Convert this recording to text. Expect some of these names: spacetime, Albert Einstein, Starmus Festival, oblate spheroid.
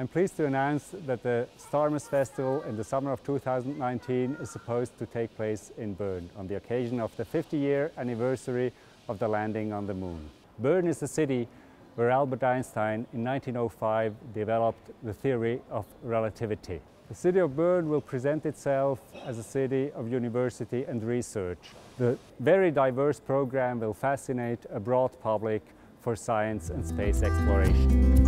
I'm pleased to announce that the Starmus Festival in the summer of 2019 is supposed to take place in Bern on the occasion of the 50-year anniversary of the landing on the moon. Bern is the city where Albert Einstein in 1905 developed the theory of relativity. The city of Bern will present itself as a city of university and research. The very diverse program will fascinate a broad public for science and space exploration.